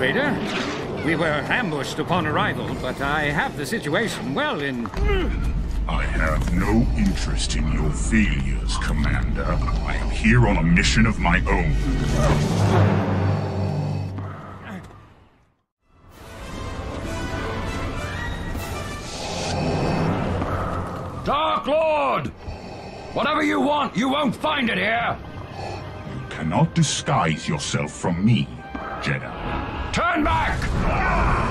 Vader. We were ambushed upon arrival, but I have the situation well in... I have no interest in your failures, Commander. I am here on a mission of my own. Dark Lord! Whatever you want, you won't find it here! You cannot disguise yourself from me, Jedi. Turn back!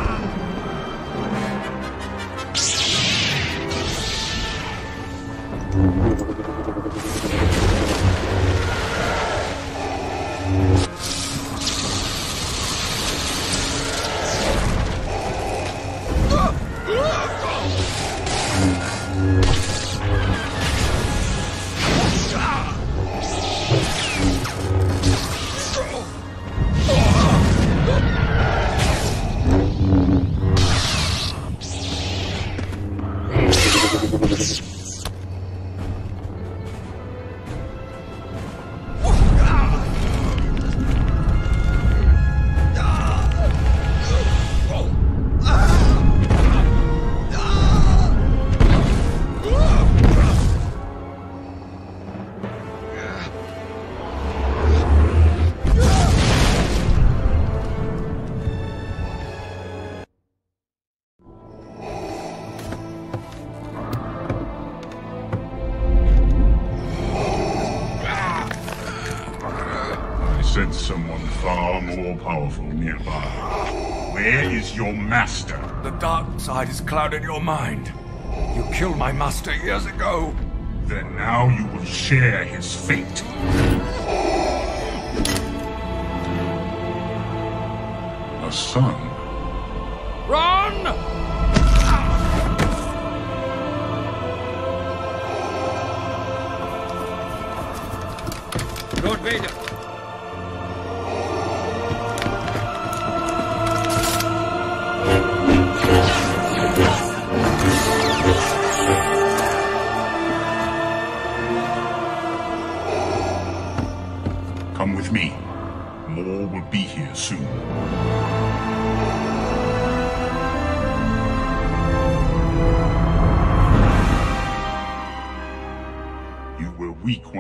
Side has clouded your mind. You killed my master years ago. Then now you will share his fate. A son. Run! Lord Vader.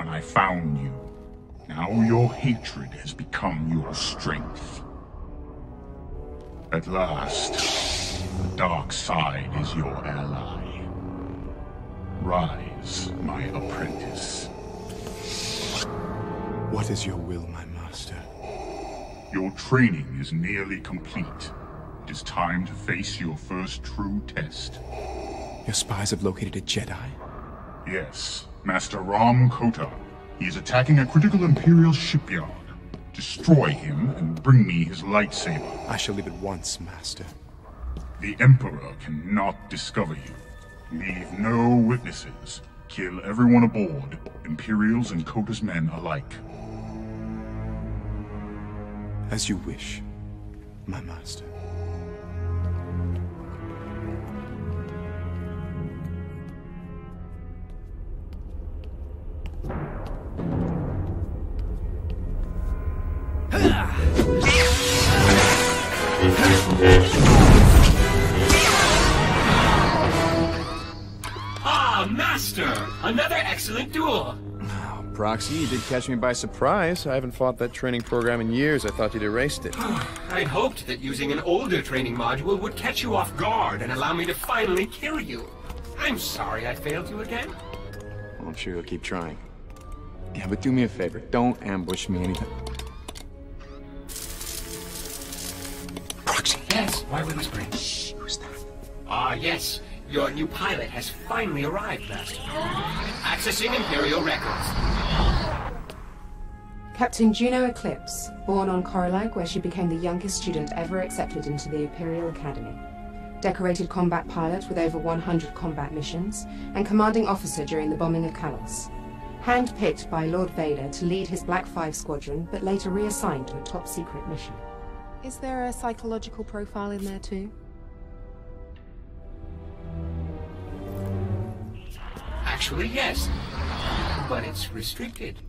I found you. Now your hatred has become your strength. At last, the dark side is your ally. Rise, my apprentice. What is your will, my master? Your training is nearly complete. It is time to face your first true test. Your spies have located a Jedi? Yes. Master Rahm Kota. He is attacking a critical Imperial shipyard. Destroy him and bring me his lightsaber. I shall leave at once, Master. The Emperor cannot discover you. Leave no witnesses. Kill everyone aboard, Imperials and Kota's men alike. As you wish, my master. Another excellent duel! Oh, Proxy, you did catch me by surprise. I haven't fought that training program in years. I thought you'd erased it. I'd hoped that using an older training module would catch you off guard and allow me to finally kill you. I'm sorry I failed you again. Well, I'm sure you'll keep trying. Yeah, but do me a favor. Don't ambush me anything. Proxy! Yes, why were we whispering? Shh, who's that? Ah, yes. Your new pilot has finally arrived, Master. Accessing Imperial records. Captain Juno Eclipse, born on Corellia, where she became the youngest student ever accepted into the Imperial Academy. Decorated combat pilot with over 100 combat missions, and commanding officer during the bombing of Kalos. Handpicked by Lord Vader to lead his Black 5 squadron, but later reassigned to a top-secret mission. Is there a psychological profile in there too? Actually, yes, but it's restricted.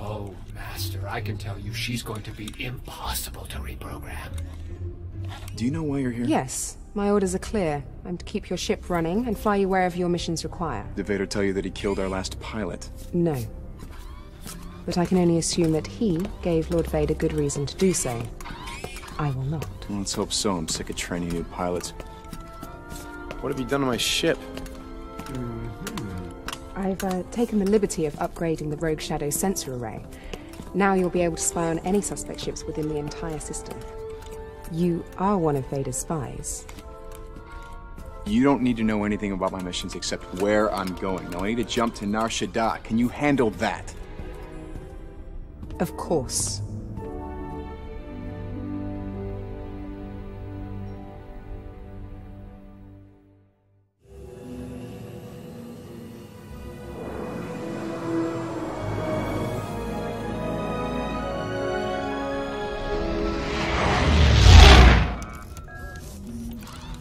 Oh, Master, I can tell you she's going to be impossible to reprogram. Do you know why you're here? Yes. My orders are clear. I'm to keep your ship running and fly you wherever your missions require. Did Vader tell you that he killed our last pilot? No. But I can only assume that he gave Lord Vader good reason to do so. I will not. Well, let's hope so. I'm sick of training new pilots. What have you done to my ship? I've taken the liberty of upgrading the Rogue Shadow sensor array. Now you'll be able to spy on any suspect ships within the entire system. You are one of Vader's spies. You don't need to know anything about my missions except where I'm going. Now I need to jump to Nar Shaddaa. Can you handle that? Of course.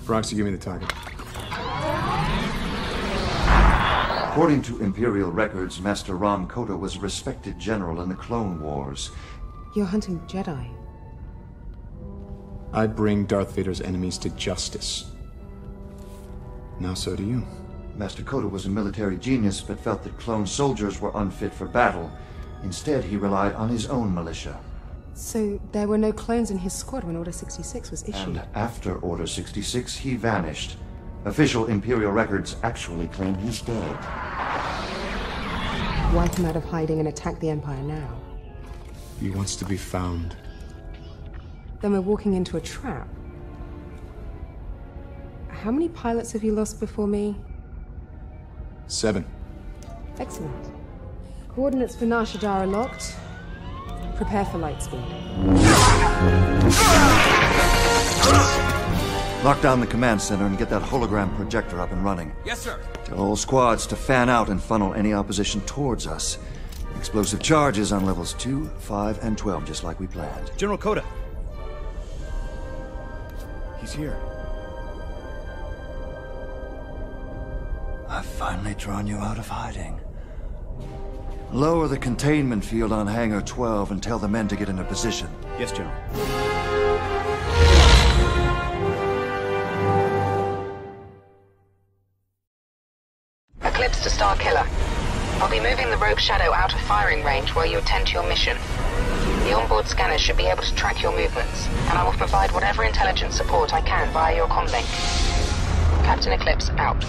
Proxy, give me the target. According to Imperial records, Master Rahm Kota was a respected general in the Clone Wars. You're hunting Jedi. I bring Darth Vader's enemies to justice. Now so do you. Master Kota was a military genius, but felt that clone soldiers were unfit for battle. Instead, he relied on his own militia. So there were no clones in his squad when Order 66 was issued? And after Order 66, he vanished. Official Imperial records actually claim he's dead. Why come out of hiding and attack the Empire now? He wants to be found. Then we're walking into a trap. How many pilots have you lost before me? 7. Excellent. Coordinates for Nar Shaddaa are locked. Prepare for light speed. Lock down the command center and get that hologram projector up and running. Yes, sir. Tell all squads to fan out and funnel any opposition towards us. Explosive charges on levels 2, 5, and 12, just like we planned. General Kota. He's here. I've finally drawn you out of hiding. Lower the containment field on Hangar 12 and tell the men to get into position. Yes, General. Eclipse to Starkiller. I'll be moving the Rogue Shadow out of firing range while you attend to your mission. The onboard scanners should be able to track your movements, and I will provide whatever intelligence support I can via your comlink. Captain Eclipse out.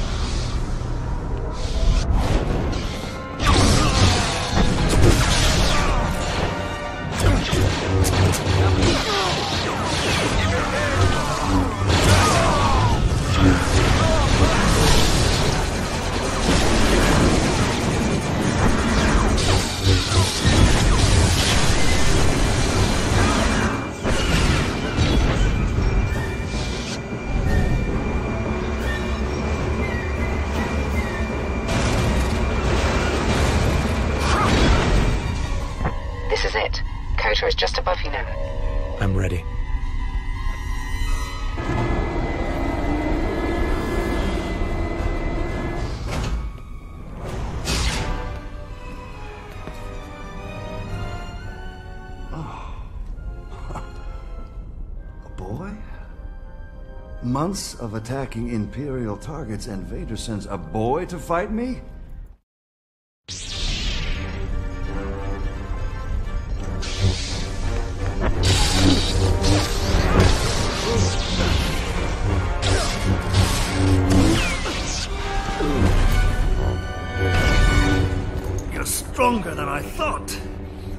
This is it. Kota is just above you now. I'm ready. Months of attacking Imperial targets, and Vader sends a boy to fight me? You're stronger than I thought,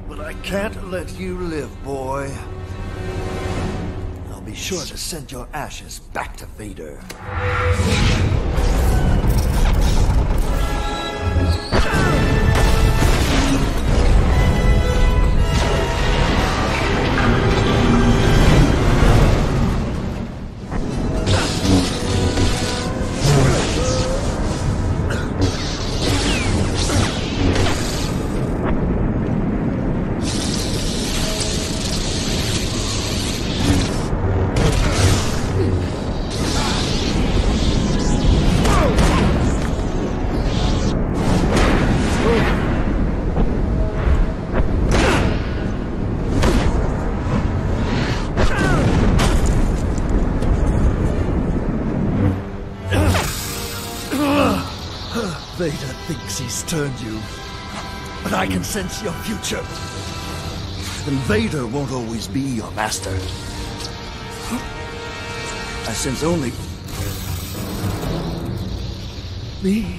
but I can't let you live, boy. Be sure to send your ashes back to Vader. thinks he's turned you, but I can sense your future. And Vader won't always be your master. I sense only... me.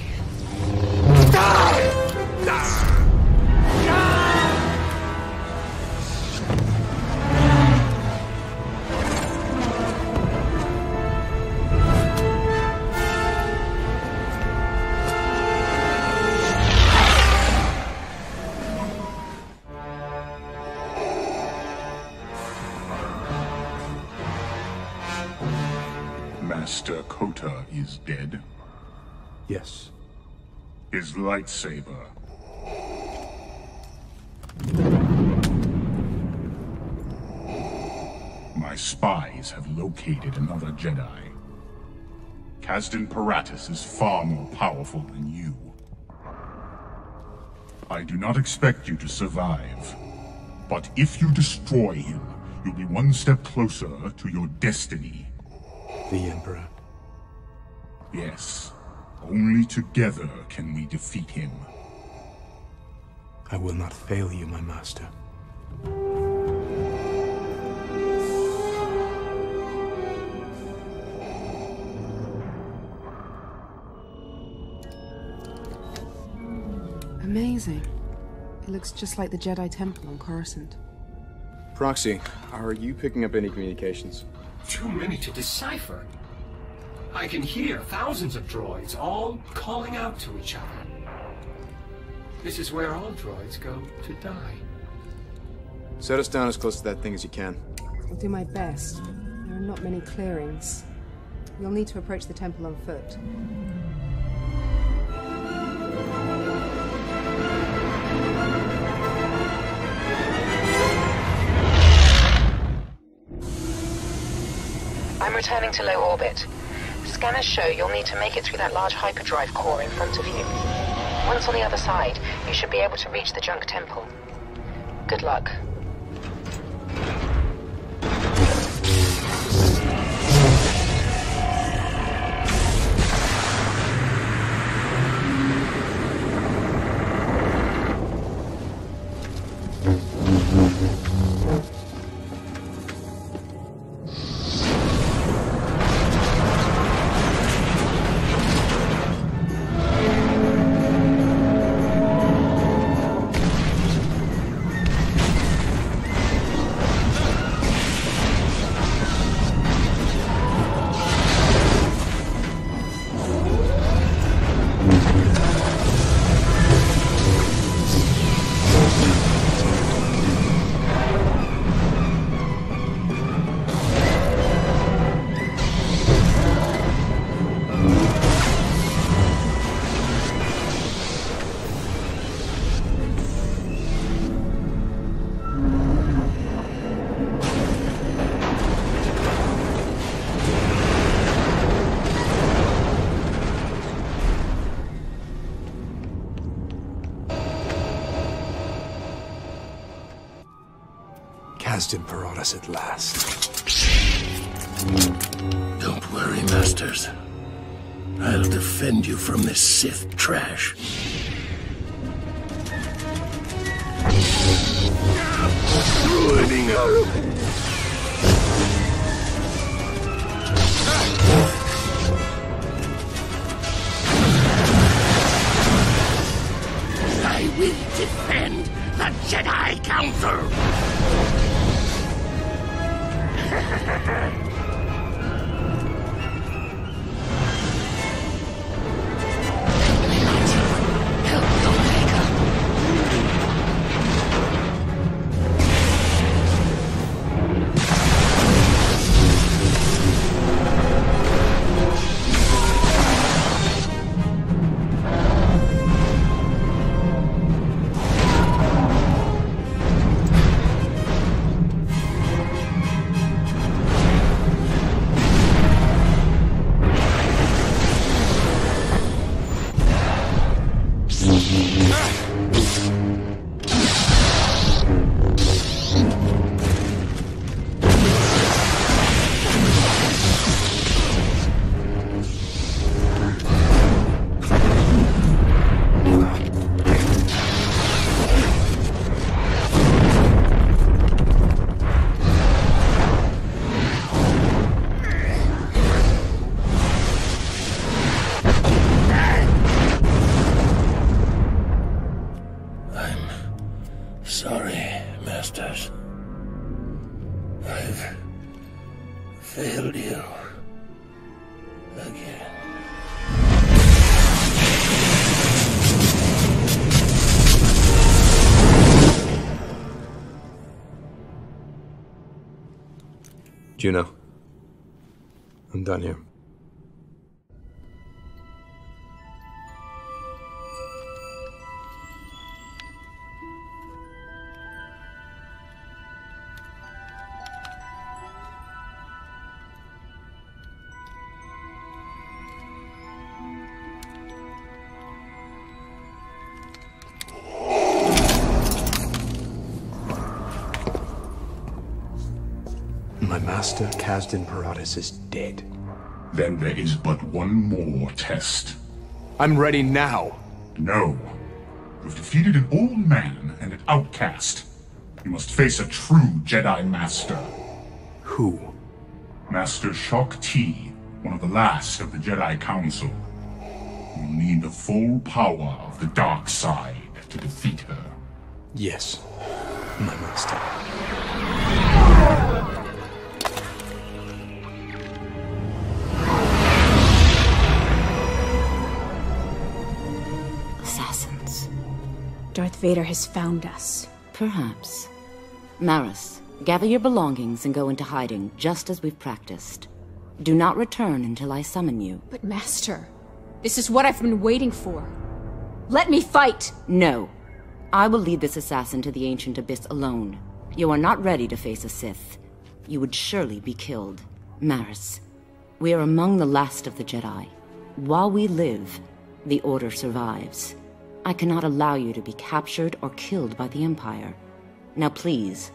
Master Kota is dead? Yes. His lightsaber. My spies have located another Jedi. Kazdan Paratus is far more powerful than you. I do not expect you to survive, but if you destroy him, you'll be one step closer to your destiny. The Emperor. Yes. Only together can we defeat him. I will not fail you, my master. Amazing. It looks just like the Jedi Temple on Coruscant. Proxy, are you picking up any communications? Too many to decipher. I can hear thousands of droids all calling out to each other. This is where all droids go to die. Set us down as close to that thing as you can. I'll do my best. There are not many clearings. You'll need to approach the temple on foot. I'm returning to low orbit. Scanners show you'll need to make it through that large hyperdrive core in front of you. Once on the other side, you should be able to reach the junk temple. Good luck. Kazdan Paratus at last. Don't worry, Masters. I'll defend you from this Sith trash. Ruining our... I will defend the Jedi Council! I've failed you again. Juno, I'm done here. Master Kazdan Paratus is dead. Then there is but one more test. I'm ready now. No. You've defeated an old man and an outcast. You must face a true Jedi Master. Who? Master Shaak Ti, one of the last of the Jedi Council. You'll need the full power of the dark side to defeat her. Yes, my master. Darth Vader has found us. Perhaps. Maris, gather your belongings and go into hiding, just as we've practiced. Do not return until I summon you. But Master, this is what I've been waiting for. Let me fight! No. I will lead this assassin to the Ancient Abyss alone. You are not ready to face a Sith. You would surely be killed. Maris, we are among the last of the Jedi. While we live, the Order survives. I cannot allow you to be captured or killed by the Empire. Now please,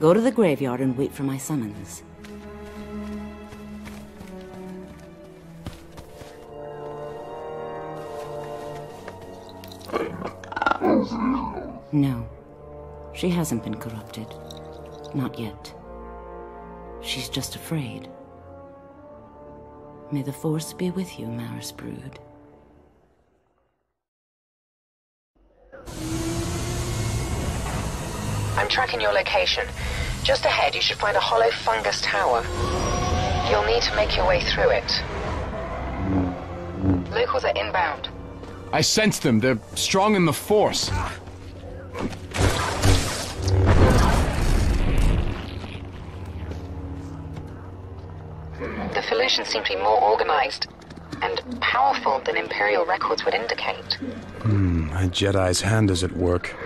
go to the graveyard and wait for my summons. No, she hasn't been corrupted. Not yet. She's just afraid. May the Force be with you, Maris Brood. I'm tracking your location. Just ahead, you should find a hollow fungus tower. You'll need to make your way through it. Locals are inbound. I sense them. They're strong in the Force. The Felucians seem to be more organized and powerful than Imperial records would indicate. A Jedi's hand is at work.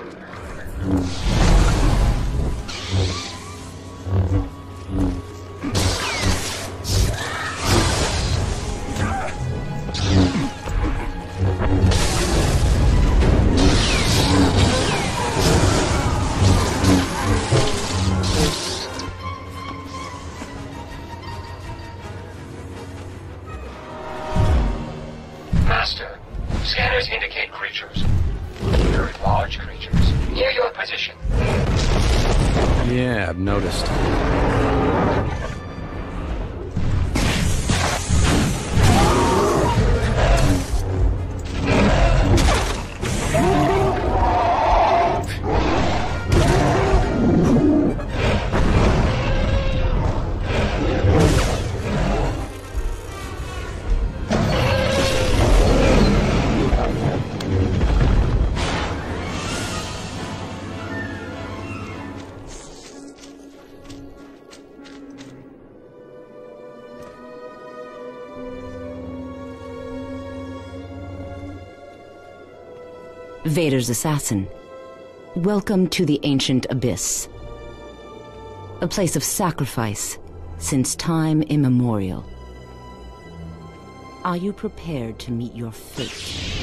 Vader's assassin. Welcome to the Ancient Abyss. A place of sacrifice since time immemorial. Are you prepared to meet your fate?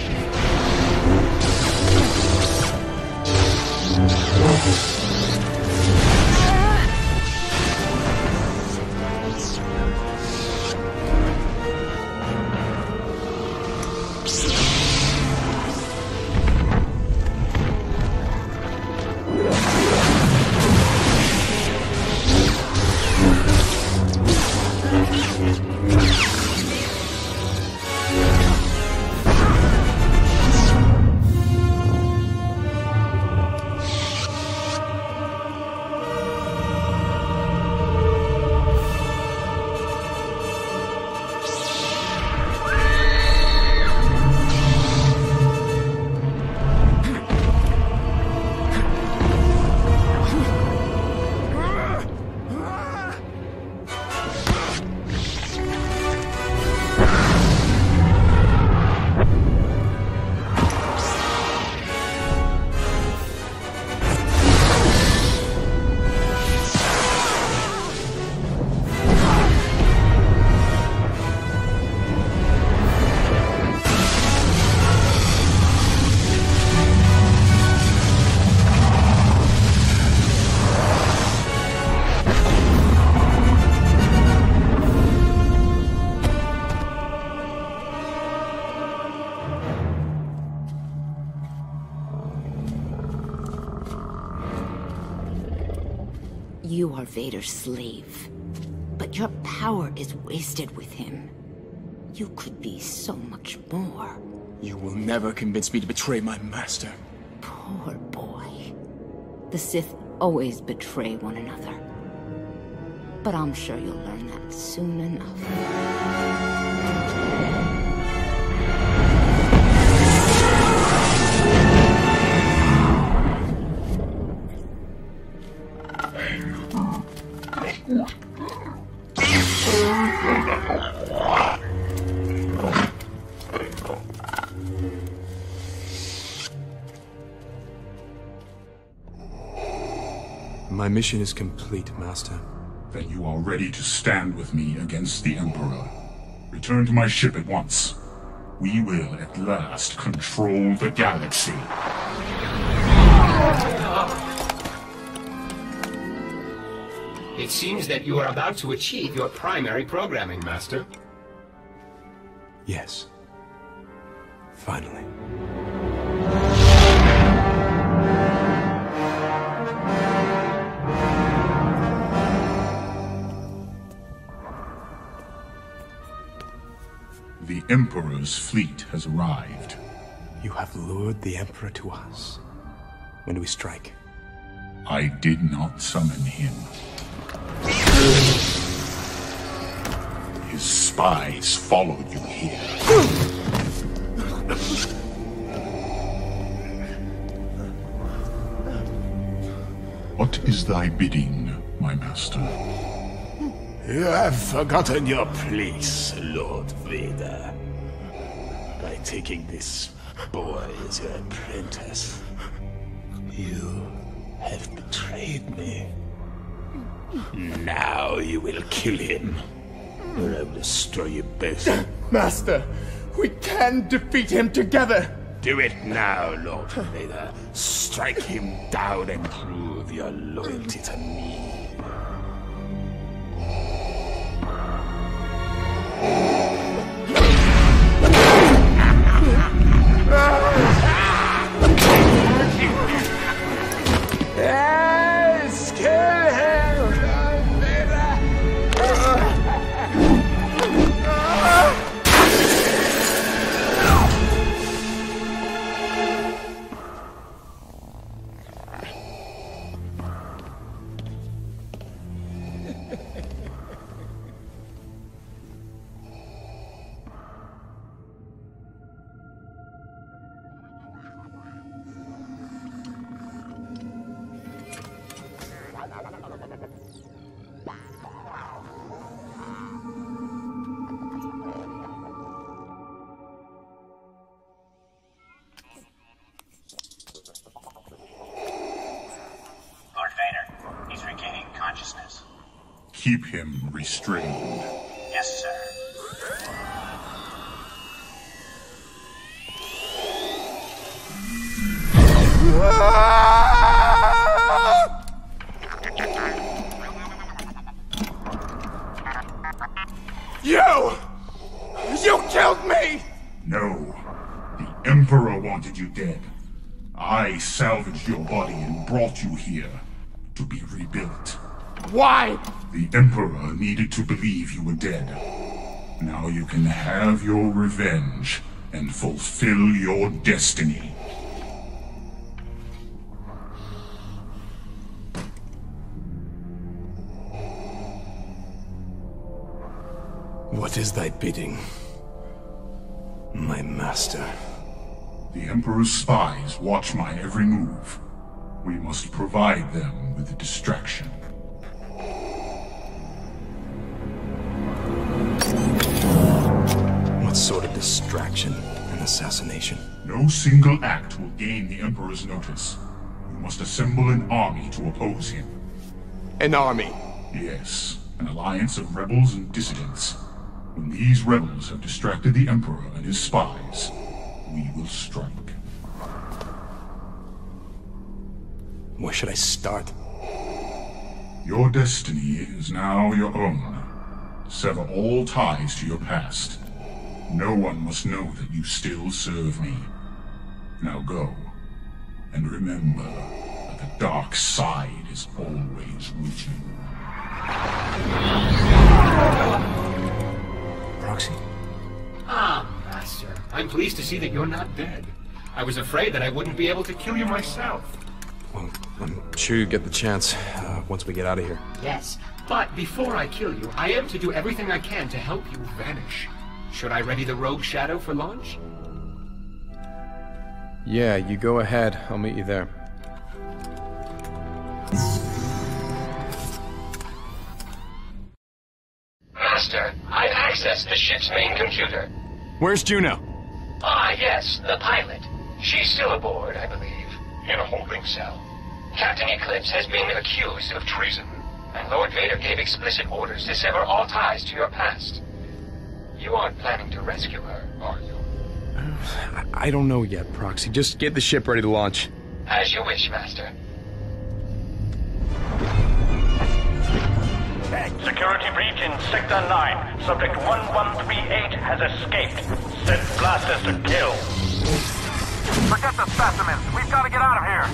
Vader's slave. But your power is wasted with him. You could be so much more. You will never convince me to betray my master. Poor boy. The Sith always betray one another. But I'm sure you'll learn that soon enough. My mission is complete, Master. Then you are ready to stand with me against the Emperor. Return to my ship at once. We will at last control the galaxy. It seems that you are about to achieve your primary programming, Master. Yes. Finally. The Emperor's fleet has arrived. You have lured the Emperor to us. When do we strike? I did not summon him. His spies followed you here. What is thy bidding, my master? You have forgotten your place, Lord Vader. By taking this boy as your apprentice, you have betrayed me. Now you will kill him, or I will destroy you both. Master, we can defeat him together! Do it now, Lord Vader. Strike him down and prove your loyalty to me. Keep him restrained. Yes, sir. You killed me! No. The Emperor wanted you dead. I salvaged your body and brought you here to be rebuilt. Why? The Emperor needed to believe you were dead. Now you can have your revenge and fulfill your destiny. What is thy bidding, my master? The Emperor's spies watch my every move. We must provide them with a distraction. What sort of distraction and assassination? No single act will gain the Emperor's notice. You must assemble an army to oppose him. An army? Yes, an alliance of rebels and dissidents. When these rebels have distracted the Emperor and his spies, we will strike. Where should I start? Your destiny is now your own. Sever all ties to your past. No one must know that you still serve me. Now go, and remember that the dark side is always reaching. I'm pleased to see that you're not dead. I was afraid that I wouldn't be able to kill you myself. Well, I'm sure you get the chance once we get out of here. Yes, but before I kill you, I am to do everything I can to help you vanish. Should I ready the Rogue Shadow for launch? Yeah, you go ahead. I'll meet you there. Master, I've accessed the ship's main computer. Where's Juno? Ah, yes, the pilot. She's still aboard, I believe. In a holding cell. Captain Eclipse has been accused of treason, and Lord Vader gave explicit orders to sever all ties to your past. You aren't planning to rescue her, are you? I don't know yet, Proxy. Just get the ship ready to launch. As you wish, Master. Security breach in Sector 9. Subject 1138 has escaped. Send blasters to kill. Forget the specimens. We've got to get out of here.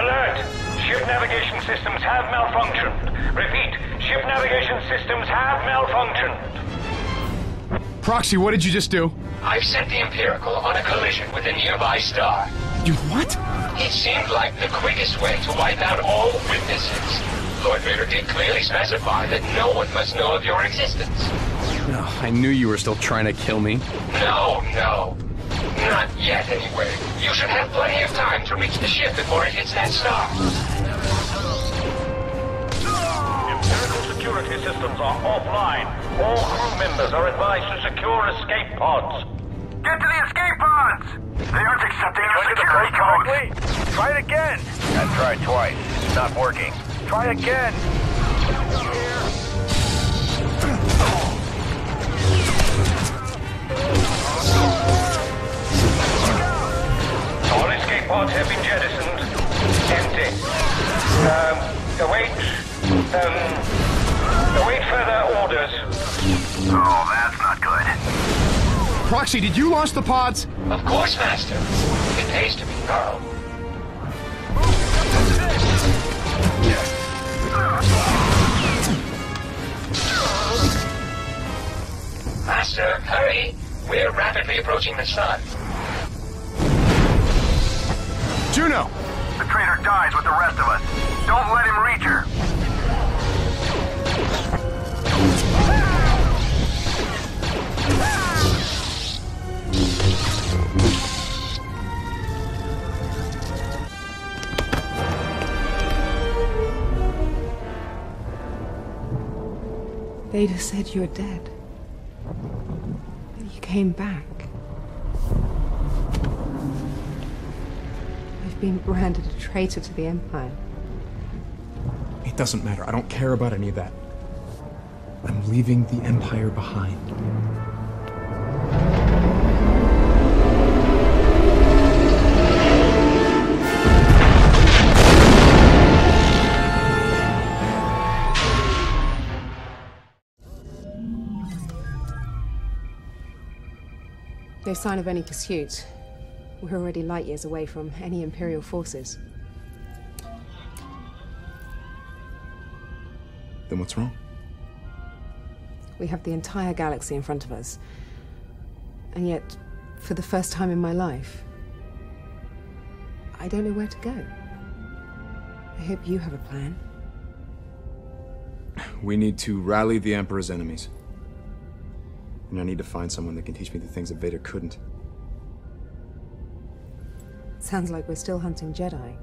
Alert! Ship navigation systems have malfunctioned. Repeat, ship navigation systems have malfunctioned. Proxy, what did you just do? I've sent the Empirical on a collision with a nearby star. You what? It seemed like the quickest way to wipe out all witnesses. Lord Vader did clearly specify that no one must know of your existence. Oh, I knew you were still trying to kill me. No. Not yet, anyway. You should have plenty of time to reach the ship before it hits that star. Empirical security systems are offline. All crew members are advised to secure escape pods. Get to the escape pods! They aren't accepting our security codes! Try it again! I've tried twice. It's not working. Try again! All escape pods have been jettisoned. Empty. Await further orders. Oh, that's not good. Proxy, did you launch the pods? Of course, Master. It pays to be thorough. Master, hurry! We're rapidly approaching the sun. Juno! The traitor dies with the rest of us. Don't let him reach her. Vader said you're dead. But you came back. I've been branded a traitor to the Empire. It doesn't matter. I don't care about any of that. I'm leaving the Empire behind. No sign of any pursuit. We're already light years away from any Imperial forces. Then what's wrong? We have the entire galaxy in front of us. And yet, for the first time in my life, I don't know where to go. I hope you have a plan. We need to rally the Emperor's enemies. And I need to find someone that can teach me the things that Vader couldn't. Sounds like we're still hunting Jedi.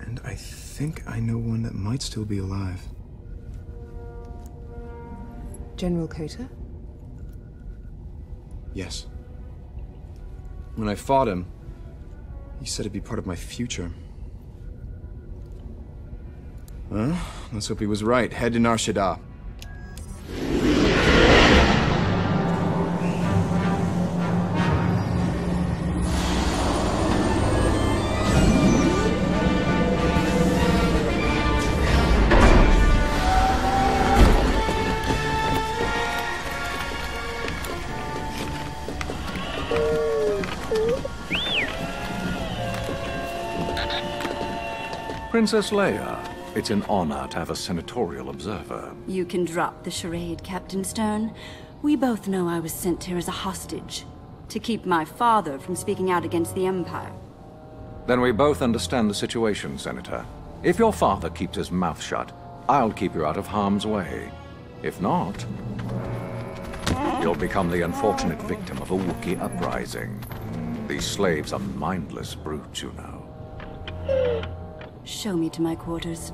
And I think I know one that might still be alive. General Kota? Yes. When I fought him, he said it'd be part of my future. Well, let's hope he was right. Head to Nar Shaddaa. Princess Leia, It's an honor to have a senatorial observer. You can drop the charade, Captain Stern. We both know I was sent here as a hostage, to keep my father from speaking out against the Empire. Then we both understand the situation, Senator. If your father keeps his mouth shut, I'll keep you out of harm's way. If not, you'll become the unfortunate victim of a Wookiee uprising. These slaves are mindless brutes, you know. Show me to my quarters.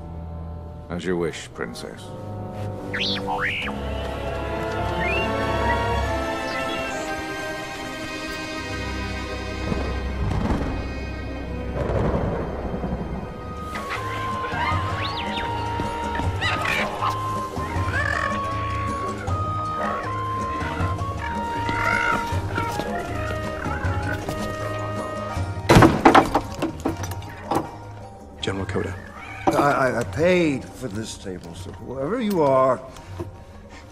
As you wish, Princess. I paid for this table, so whoever you are,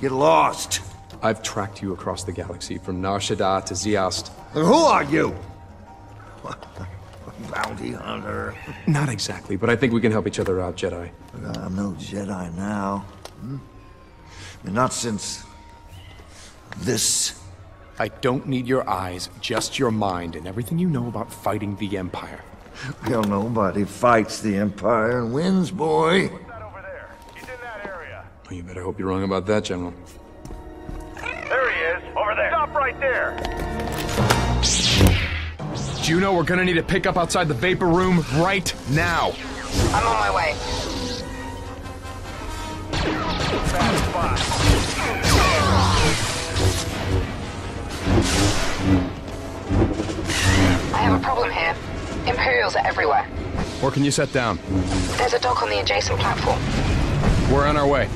get lost. I've tracked you across the galaxy, from Nar Shaddaa to Zeost. And who are you? Bounty hunter. Not exactly, but I think we can help each other out, Jedi. But I'm no Jedi now. Hmm? And not since this. I don't need your eyes, just your mind and everything you know about fighting the Empire. Well, nobody fights the Empire and wins, boy. What's that over there? He's in that area. Well, you better hope you're wrong about that, General. There he is, over there. Stop right there. Juno, we're gonna need a pickup outside the vapor room right now. I'm on my way. I have a problem here. Imperials are everywhere. Where can you set down? There's a dock on the adjacent platform. We're on our way.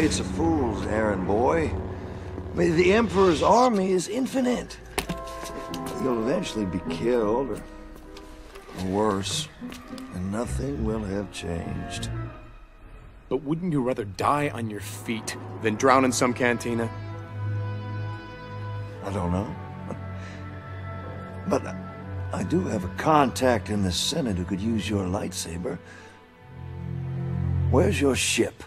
It's a fool's errand, boy. The Emperor's army is infinite. You'll eventually be killed, or worse, and nothing will have changed. But wouldn't you rather die on your feet than drown in some cantina? I don't know. But I do have a contact in the Senate who could use your lightsaber. Where's your ship?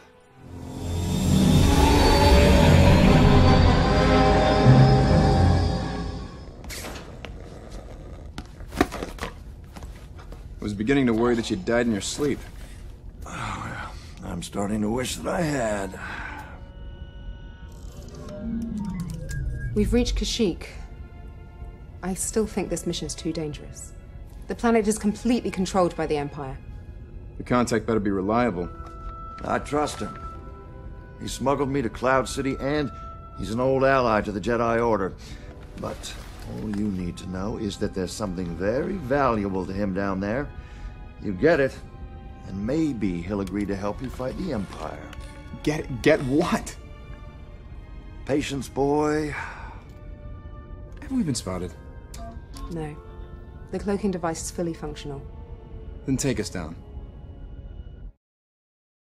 I was beginning to worry that you died in your sleep. Oh, well, I'm starting to wish that I had. We've reached Kashyyyk. I still think this mission's too dangerous. The planet is completely controlled by the Empire. The contact better be reliable. I trust him. He smuggled me to Cloud City, and he's an old ally to the Jedi Order. But all you need to know is that there's something very valuable to him down there. You get it, and maybe he'll agree to help you fight the Empire. Get what? Patience, boy. Have we been spotted? No. The cloaking device is fully functional. Then take us down.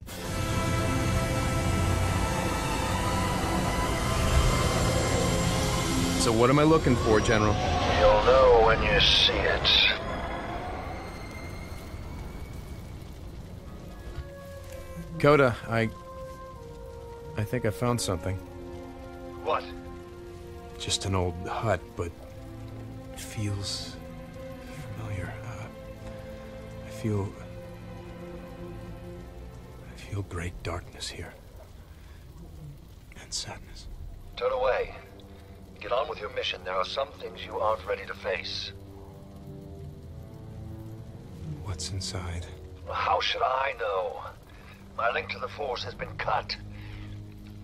So what am I looking for, General? You'll know when you see it. Kota, I think I found something. What? Just an old hut, but it feels familiar. I feel great darkness here. And sadness. Turn away. Get on with your mission. There are some things you aren't ready to face. What's inside? How should I know? My link to the Force has been cut.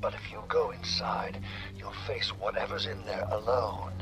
But if you go inside, you'll face whatever's in there alone.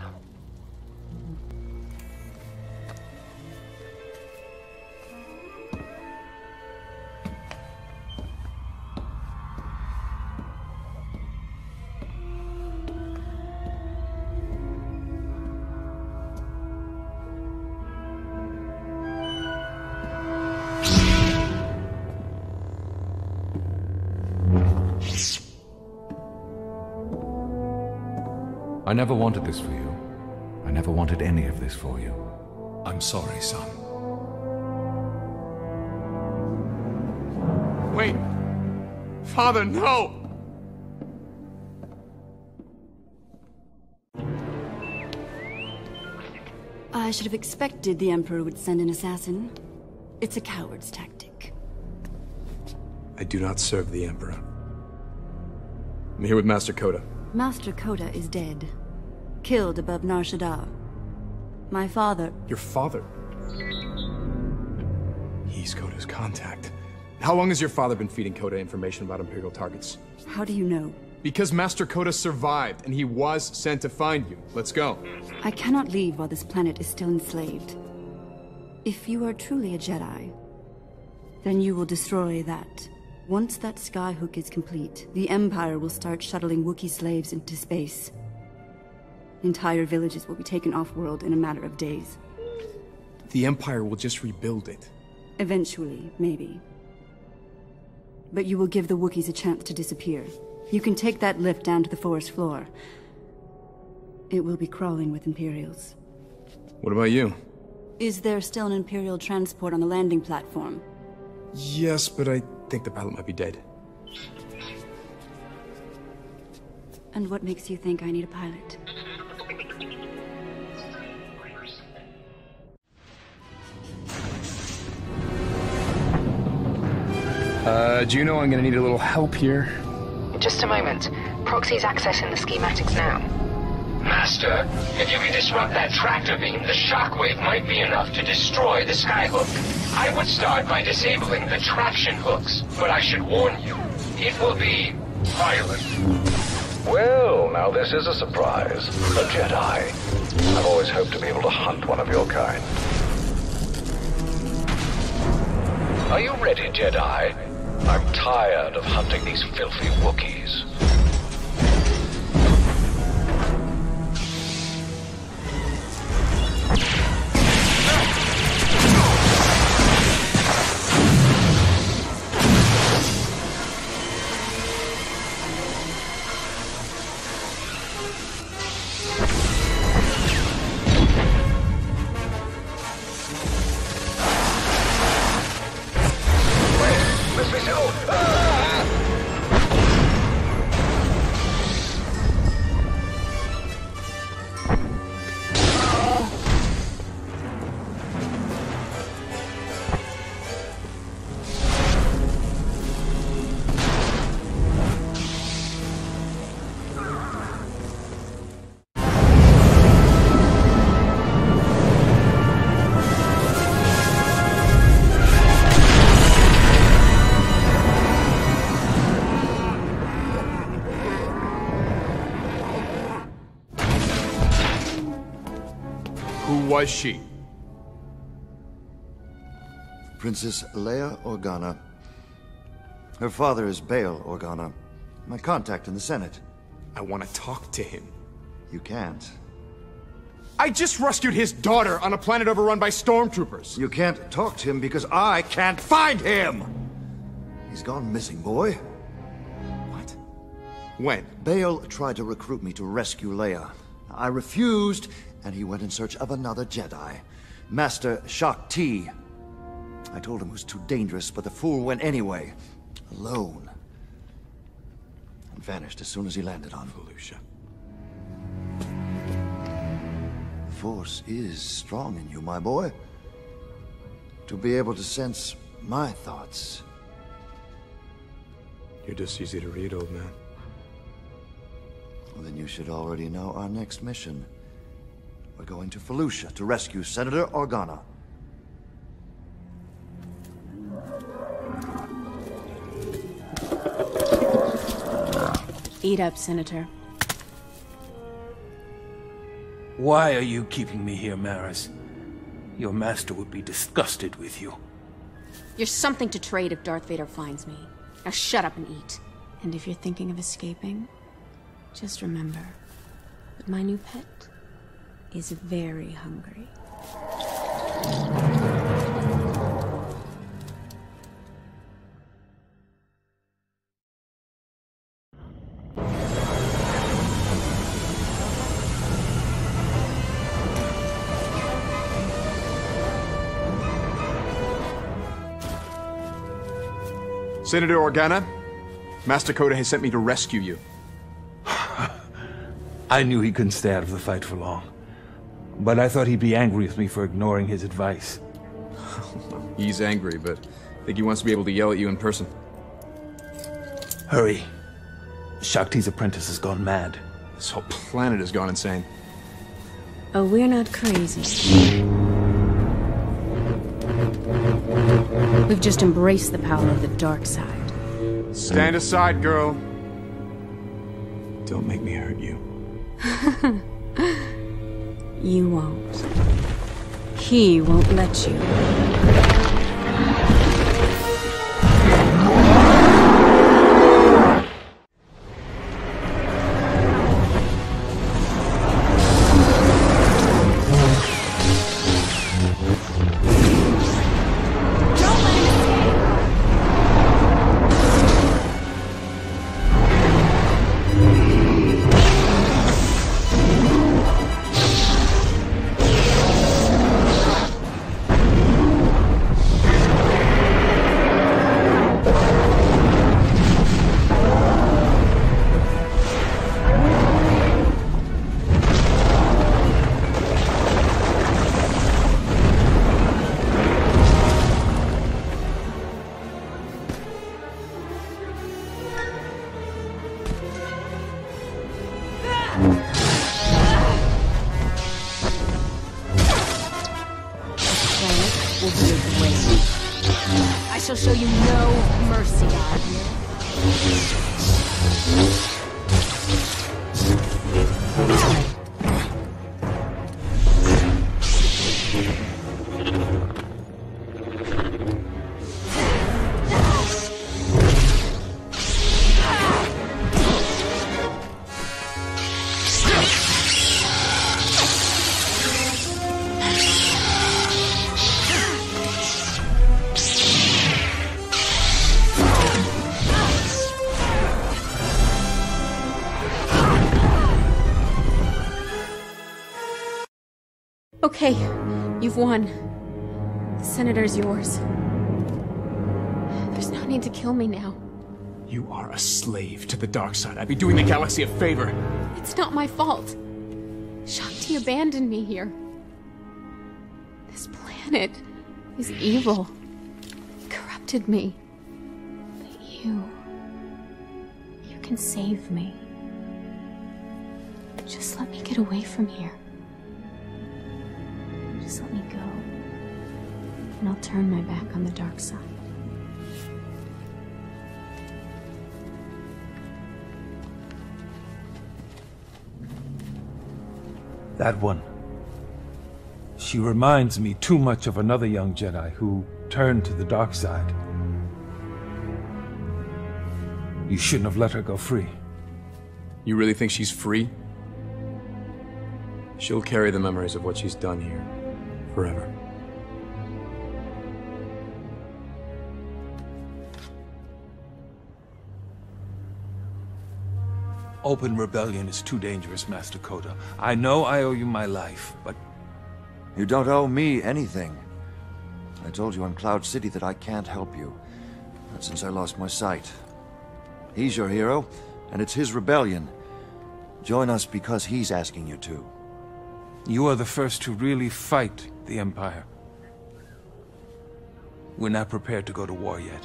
I never wanted this for you. I never wanted any of this for you. I'm sorry, son. Wait. Father, no! I should have expected the Emperor would send an assassin. It's a coward's tactic. I do not serve the Emperor. I'm here with Master Kota. Master Kota is dead. Killed above Nar Shaddaa. My father... Your father? He's Kota's contact. How long has your father been feeding Kota information about Imperial targets? How do you know? Because Master Kota survived, and he was sent to find you. Let's go. I cannot leave while this planet is still enslaved. If you are truly a Jedi, then you will destroy that. Once that skyhook is complete, the Empire will start shuttling Wookiee slaves into space. Entire villages will be taken off-world in a matter of days. The Empire will just rebuild it. Eventually, maybe. But you will give the Wookiees a chance to disappear. You can take that lift down to the forest floor. It will be crawling with Imperials. What about you? Is there still an Imperial transport on the landing platform? Yes, but I think the pilot might be dead. And what makes you think I need a pilot? Juno, I'm gonna need a little help here. Just a moment. Proxy's accessing the schematics now. Master, if you can disrupt that tractor beam, the shockwave might be enough to destroy the skyhook. I would start by disabling the traction hooks, but I should warn you, it will be violent. Well, now this is a surprise. A Jedi. I've always hoped to be able to hunt one of your kind. Are you ready, Jedi? I'm tired of hunting these filthy Wookiees. Who was she? Princess Leia Organa. Her father is Bail Organa, my contact in the Senate. I want to talk to him. You can't. I just rescued his daughter on a planet overrun by stormtroopers. You can't talk to him because I can't find him! He's gone missing, boy. What? When? Bail tried to recruit me to rescue Leia. I refused, and he went in search of another Jedi, Master Shaak Ti. I told him it was too dangerous, but the fool went anyway, alone, and vanished as soon as he landed on Felucia. The Force is strong in you, my boy. To be able to sense my thoughts. You're just easy to read, old man. Well, then you should already know our next mission. We're going to Felucia to rescue Senator Organa. Eat up, Senator. Why are you keeping me here, Maris? Your master would be disgusted with you. You're something to trade if Darth Vader finds me. Now shut up and eat. And if you're thinking of escaping, just remember that my new pet is very hungry. Senator Organa, Master Kota has sent me to rescue you. I knew he couldn't stay out of the fight for long. But I thought he'd be angry with me for ignoring his advice. He's angry, but I think he wants to be able to yell at you in person. Hurry. Shaak Ti's apprentice has gone mad. This whole planet has gone insane. Oh, we're not crazy. We've just embraced the power of the dark side. Stand aside, girl. Don't make me hurt you. You won't. He won't let you. Okay, you've won. The Senator's yours. There's no need to kill me now. You are a slave to the dark side. I'd be doing the galaxy a favor. It's not my fault. Shaak Ti abandoned me here. This planet is evil. It corrupted me. But you can save me. Just let me get away from here. Just let me go, and I'll turn my back on the dark side. That one. She reminds me too much of another young Jedi who turned to the dark side. You shouldn't have let her go free. You really think she's free? She'll carry the memories of what she's done here. Forever. Open rebellion is too dangerous, Master Kota. I know I owe you my life, but... You don't owe me anything. I told you in Cloud City that I can't help you. Not since I lost my sight. He's your hero, and it's his rebellion. Join us because he's asking you to. You are the first to really fight the Empire. We're not prepared to go to war yet.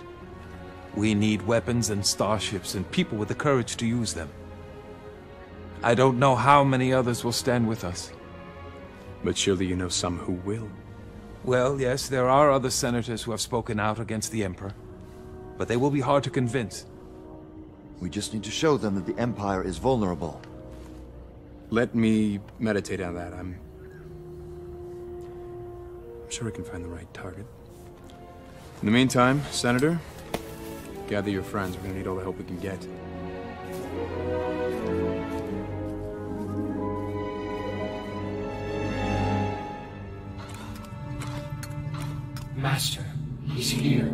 We need weapons and starships and people with the courage to use them. I don't know how many others will stand with us. But surely you know some who will. Well, yes, there are other senators who have spoken out against the Emperor. But they will be hard to convince. We just need to show them that the Empire is vulnerable. Let me meditate on that. I'm sure I can find the right target. In the meantime, Senator, gather your friends. We're gonna need all the help we can get. Master, he's here.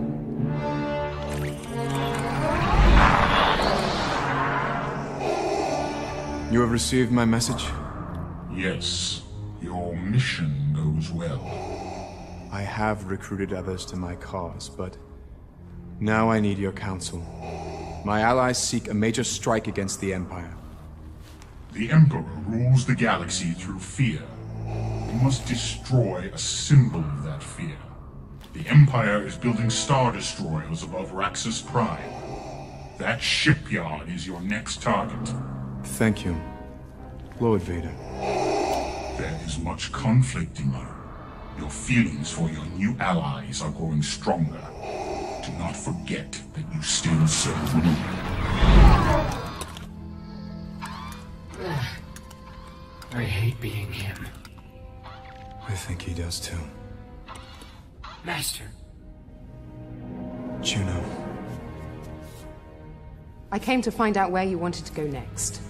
You have received my message? Yes. Your mission goes well. I have recruited others to my cause, but now I need your counsel. My allies seek a major strike against the Empire. The Emperor rules the galaxy through fear. We must destroy a symbol of that fear. The Empire is building Star Destroyers above Raxus Prime. That shipyard is your next target. Thank you, Lord Vader. There is much conflict in you. Your feelings for your new allies are growing stronger. Do not forget that you still serve me. I hate being him. I think he does too. Master. Juno. I came to find out where you wanted to go next.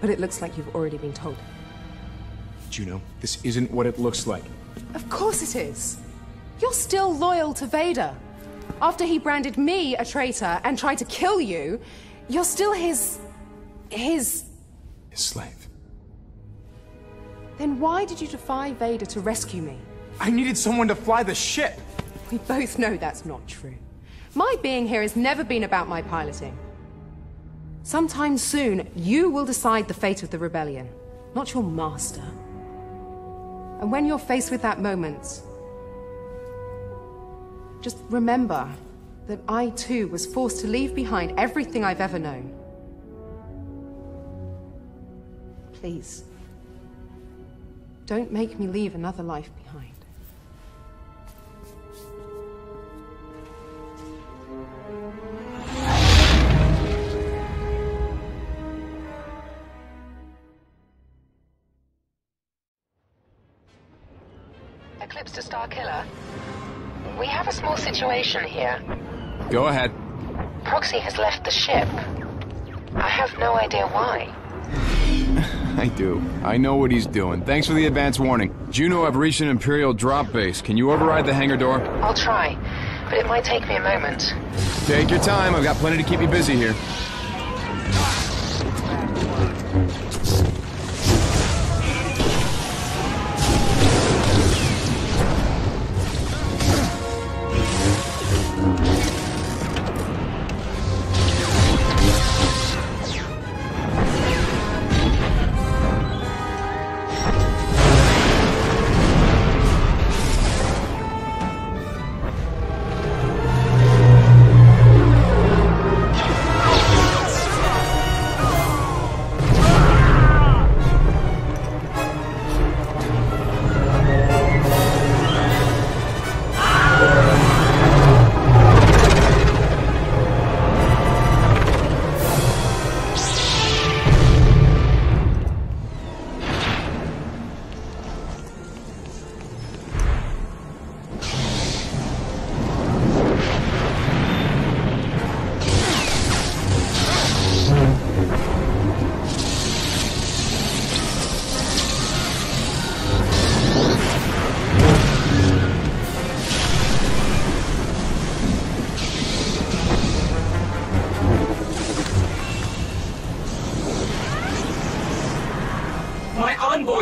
But it looks like you've already been told. Juno, this isn't what it looks like. Of course it is. You're still loyal to Vader. After he branded me a traitor and tried to kill you, you're still his slave. Then why did you defy Vader to rescue me? I needed someone to fly the ship! We both know that's not true. My being here has never been about my piloting. Sometime soon, you will decide the fate of the rebellion, not your master. And when you're faced with that moment, just remember that I too was forced to leave behind everything I've ever known. Please, don't make me leave another life behind. Eclipse to Starkiller. We have a small situation here. Go ahead. Proxy has left the ship. I have no idea why. I do. I know what he's doing. Thanks for the advance warning. Juno, I've reached an Imperial drop base. Can you override the hangar door? I'll try, but it might take me a moment. Take your time. I've got plenty to keep you busy here.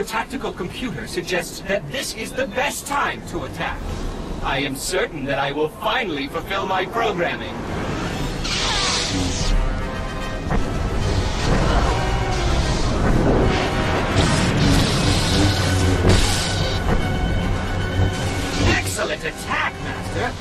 Tactical computer suggests that this is the best time to attack. I am certain that I will finally fulfill my programming. Excellent attack, Master!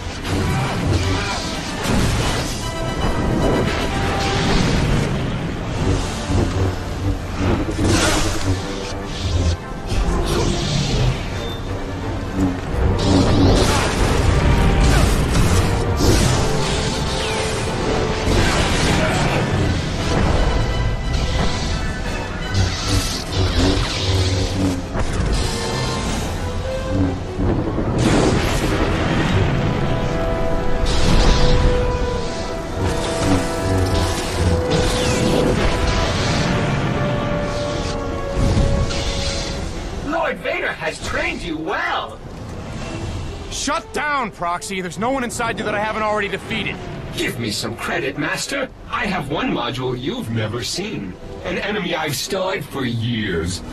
Shut down, Proxy. There's no one inside you that I haven't already defeated. Give me some credit, Master. I have one module you've never seen. An enemy I've stalled for years.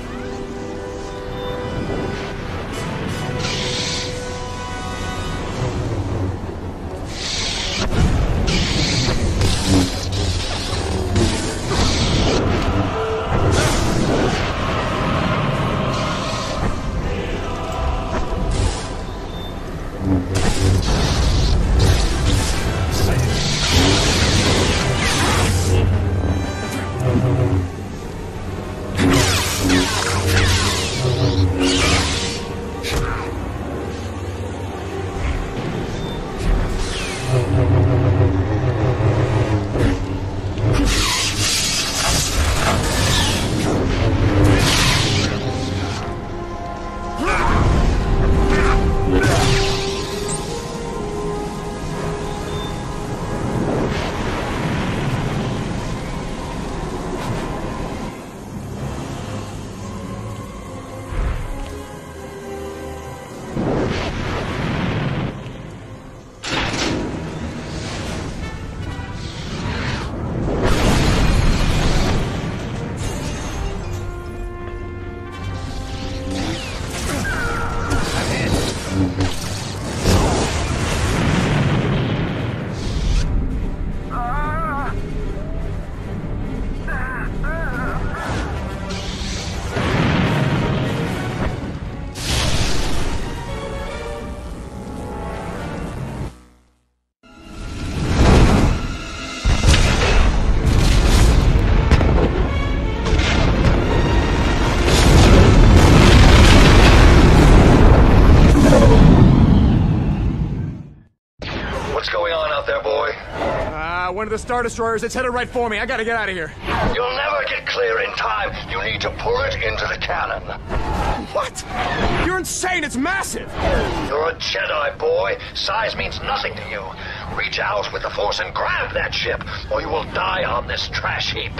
One of the Star Destroyers, it's headed right for me. I gotta get out of here. You'll never get clear in time. You need to pull it into the cannon. What? You're insane. It's massive. You're a Jedi, boy. Size means nothing to you. Reach out with the Force and grab that ship, or you will die on this trash heap.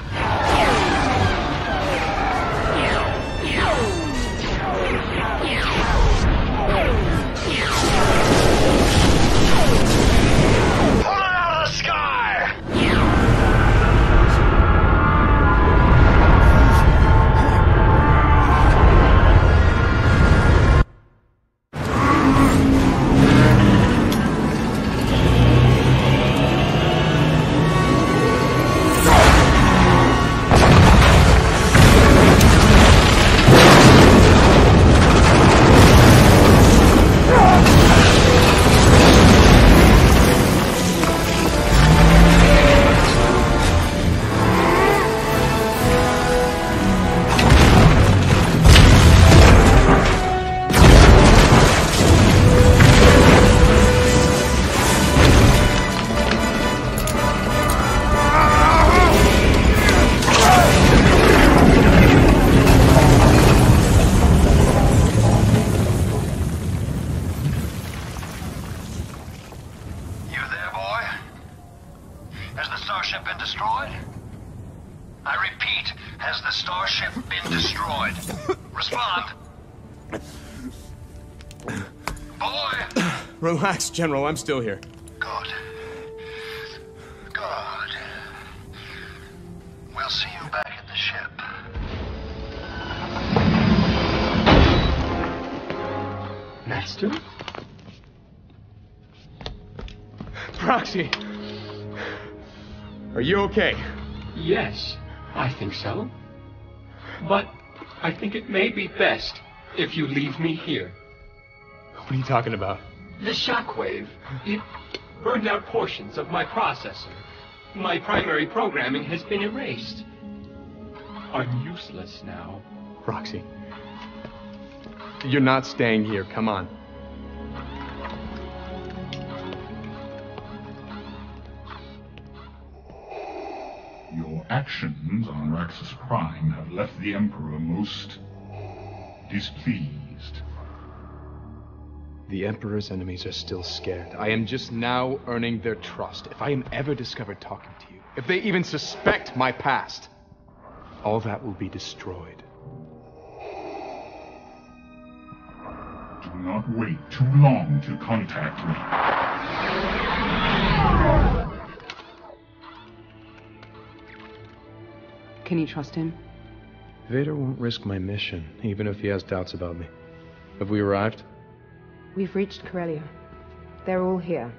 Relax, General. I'm still here. Good. Good. We'll see you back at the ship. Master? Proxy! Are you okay? Yes, I think so. But I think it may be best if you leave me here. What are you talking about? The shockwave, it burned out portions of my processor. My primary programming has been erased. I'm useless now. Proxy, you're not staying here. Come on. Your actions on Raxus Prime have left the Emperor most displeased. The Emperor's enemies are still scared. I am just now earning their trust. If I am ever discovered talking to you, if they even suspect my past, all that will be destroyed. Do not wait too long to contact me. Can you trust him? Vader won't risk my mission, even if he has doubts about me. Have we arrived? We've reached Corellia. They're all here.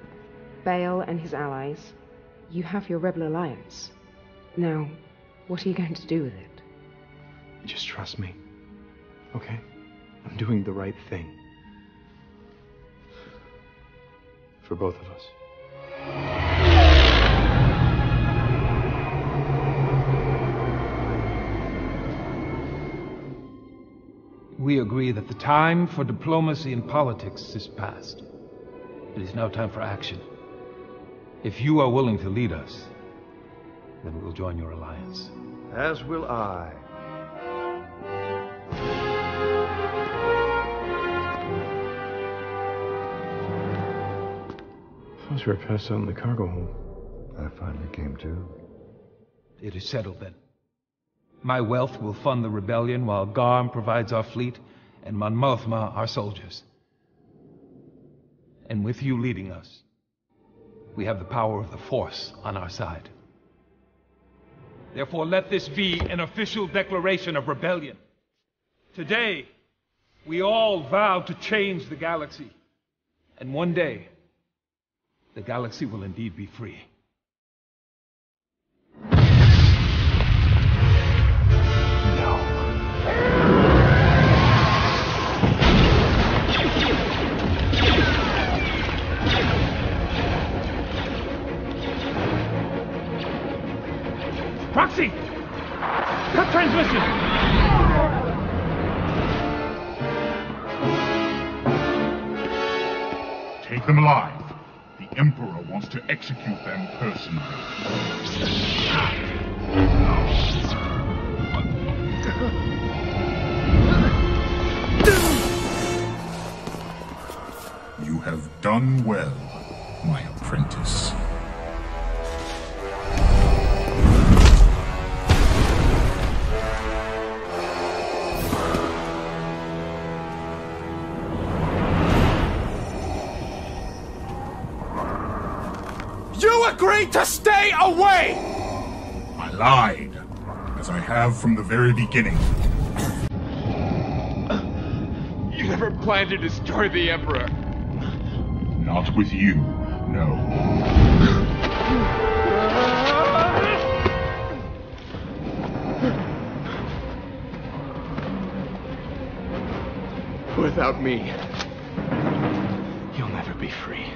Bail and his allies. You have your Rebel Alliance. Now, what are you going to do with it? Just trust me, okay? I'm doing the right thing. For both of us. We agree that the time for diplomacy and politics is past. It is now time for action. If you are willing to lead us, then we'll join your alliance. As will I. I was sure I passed out in the cargo hold. I finally came to. It is settled then. My wealth will fund the rebellion while Garm provides our fleet and Mon Mothma our soldiers. And with you leading us, we have the power of the Force on our side. Therefore, let this be an official declaration of rebellion. Today, we all vow to change the galaxy. And one day, the galaxy will indeed be free. No. Proxy! Cut transmission! Take them alive. The Emperor wants to execute them personally. You have done well, my apprentice. Agreed to stay away! I lied, as I have from the very beginning. You never planned to destroy the Emperor. Not with you, no. Without me, you'll never be free.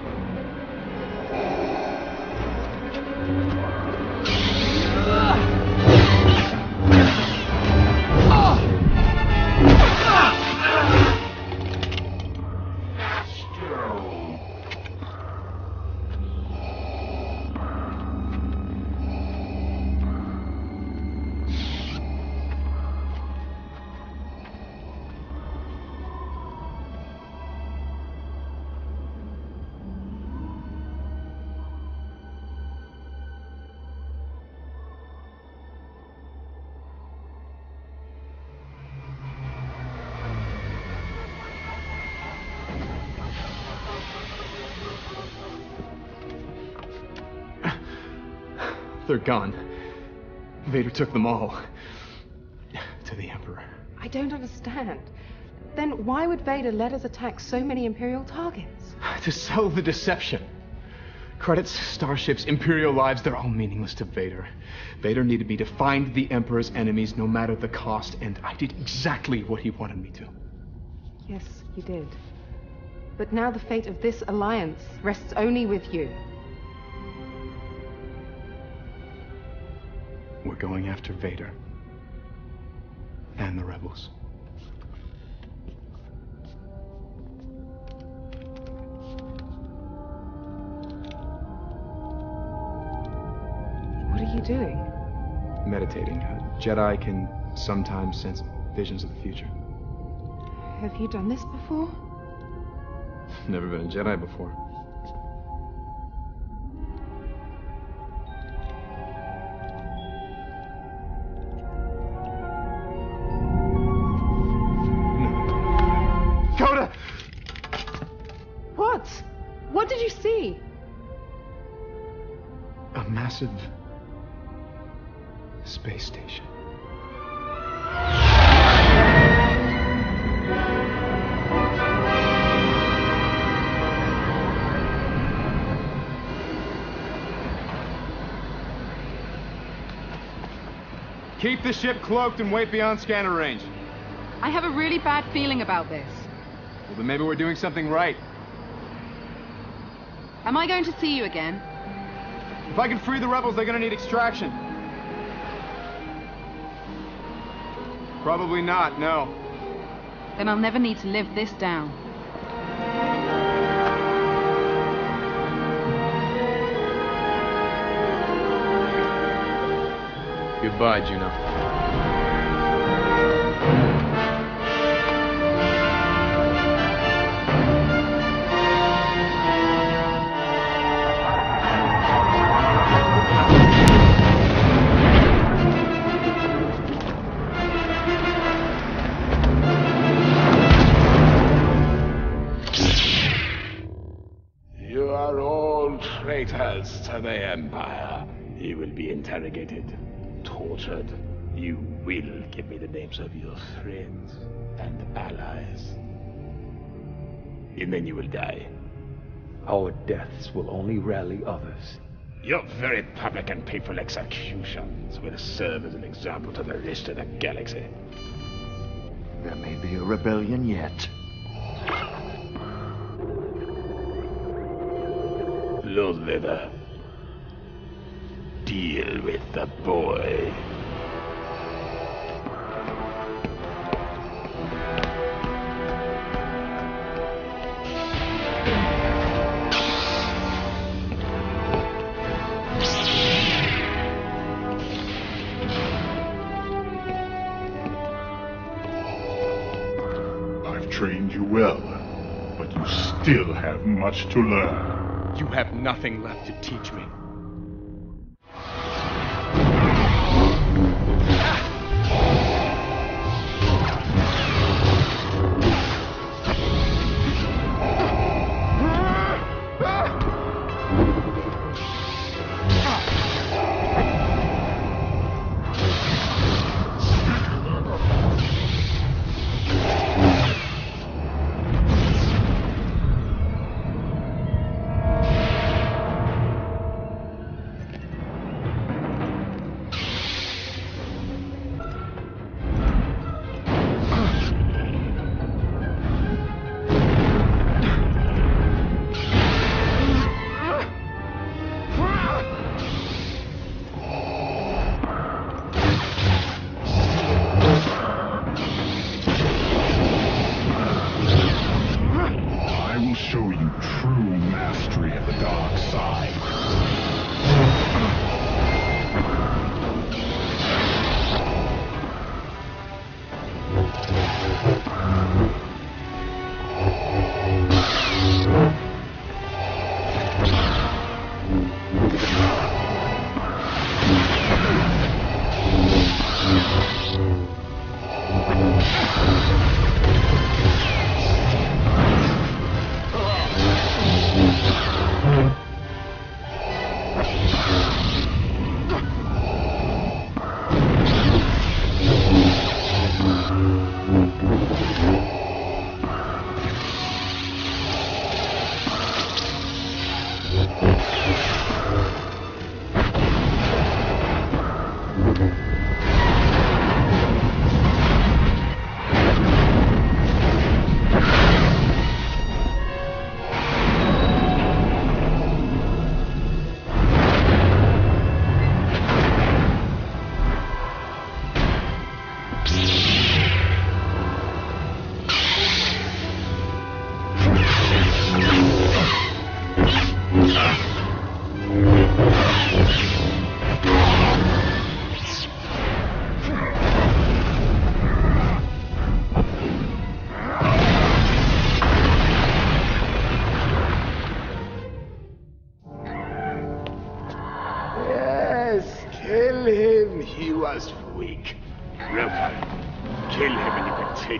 They're gone. Vader took them all. To the Emperor. I don't understand. Then why would Vader let us attack so many Imperial targets? To sell the deception. Credits, starships, Imperial lives, they're all meaningless to Vader. Vader needed me to find the Emperor's enemies no matter the cost, and I did exactly what he wanted me to. Yes, you did. But now the fate of this alliance rests only with you. We're going after Vader and the rebels. What are you doing? Meditating. Jedi can sometimes sense visions of the future. Have you done this before? Never been a Jedi before. What did you see? A massive space station. Keep the ship cloaked and wait beyond scanner range. I have a really bad feeling about this. Well, then maybe we're doing something right. Am I going to see you again? If I can free the rebels, they're gonna need extraction. Probably not, no. Then I'll never need to live this down. Goodbye, Juno. You are all traitors to the Empire. You will be interrogated. Tortured. You will give me the names of your friends and allies. And then you will die. Our deaths will only rally others. Your very public and painful executions will serve as an example to the rest of the galaxy. There may be a rebellion yet. Lord Vader. Deal with the boy. I've trained you well, but you still have much to learn. You have nothing left to teach me.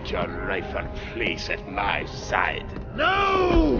Your rightful place at my side. No!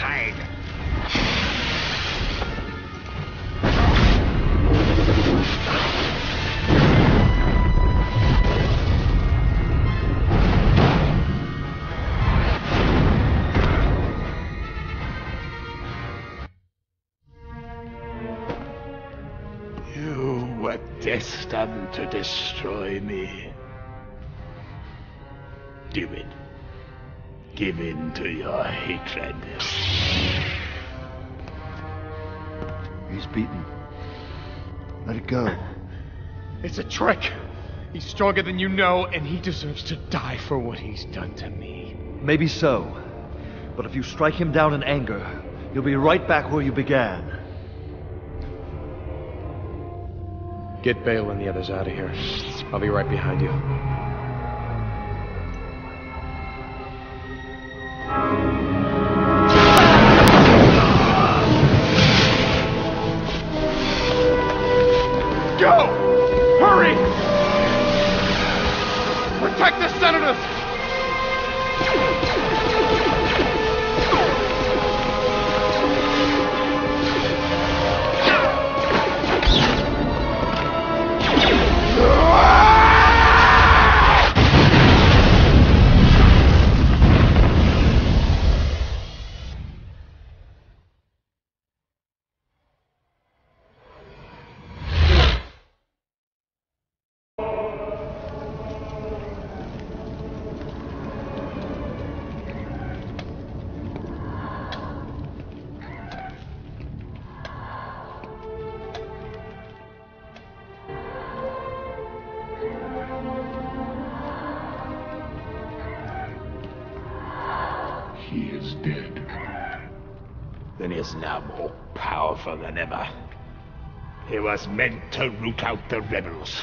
side. You were destined to destroy me. Do it. Give in to your hatred. He's beaten. Let it go. It's a trick. He's stronger than you know, and he deserves to die for what he's done to me. Maybe so. But if you strike him down in anger, you'll be right back where you began. Get Bail and the others out of here. I'll be right behind you. Now more powerful than ever. He was meant to root out the rebels.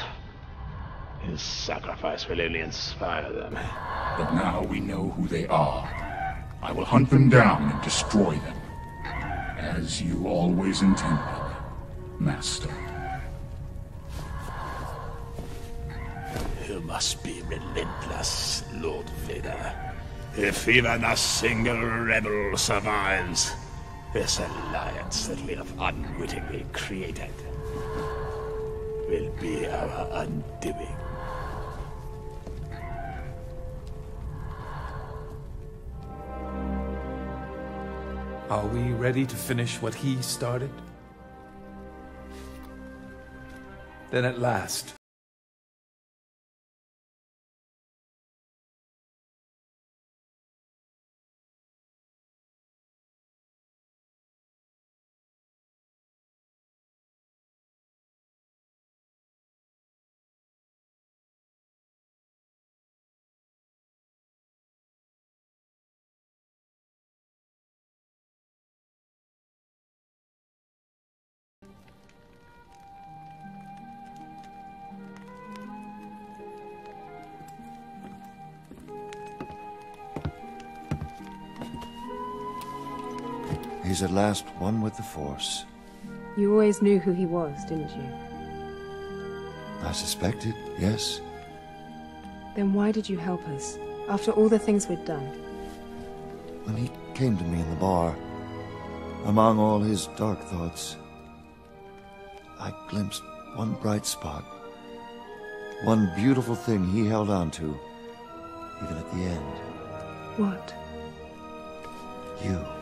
His sacrifice will only inspire them. But now we know who they are. I will hunt them down and destroy them. As you always intended, Master. You must be relentless, Lord Vader. If even a single rebel survives, this alliance that we have unwittingly created will be our undoing. Are we ready to finish what he started? Then at last. He's at last one with the Force. You always knew who he was, didn't you? I suspected, yes. Then why did you help us, after all the things we'd done? When he came to me in the bar, among all his dark thoughts, I glimpsed one bright spot. One beautiful thing he held on to, even at the end. What? You.